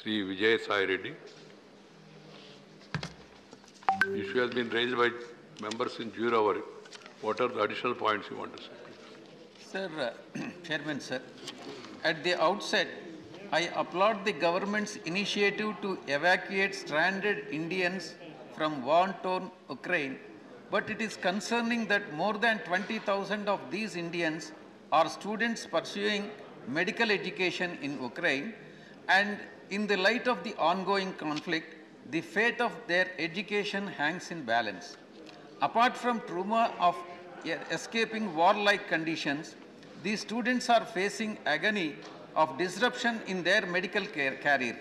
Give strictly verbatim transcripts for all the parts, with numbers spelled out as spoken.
Sri Vijay Sai Reddy. The issue has been raised by members in Juravari. What are the additional points you want to say? Sir, uh, Chairman, sir, at the outset, I applaud the government's initiative to evacuate stranded Indians from war-torn Ukraine, but it is concerning that more than twenty thousand of these Indians are students pursuing medical education in Ukraine, and in the light of the ongoing conflict, the fate of their education hangs in balance. Apart from trauma of escaping warlike conditions, these students are facing agony of disruption in their medical care career.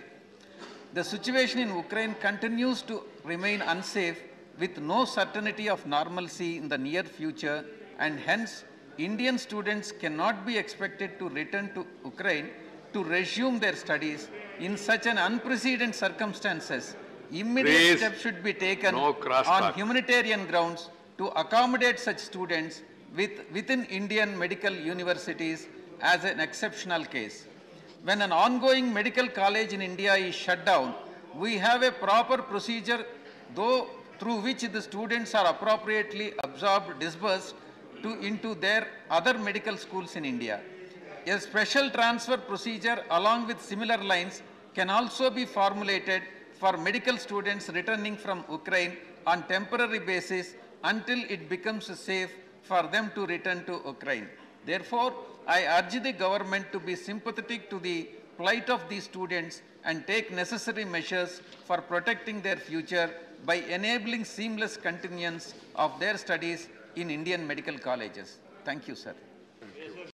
The situation in Ukraine continues to remain unsafe with no certainty of normalcy in the near future, and hence Indian students cannot be expected to return to Ukraine to resume their studies in such an unprecedented circumstances. Immediate Please, steps should be taken no on humanitarian grounds to accommodate such students with, within Indian medical universities as an exceptional case. When an ongoing medical college in India is shut down, we have a proper procedure though through which the students are appropriately absorbed, disbursed to, into their other medical schools in India. A special transfer procedure along with similar lines can also be formulated for medical students returning from Ukraine on temporary basis until it becomes safe for them to return to Ukraine. Therefore, I urge the government to be sympathetic to the plight of these students and take necessary measures for protecting their future by enabling seamless continuance of their studies in Indian medical colleges. Thank you, sir.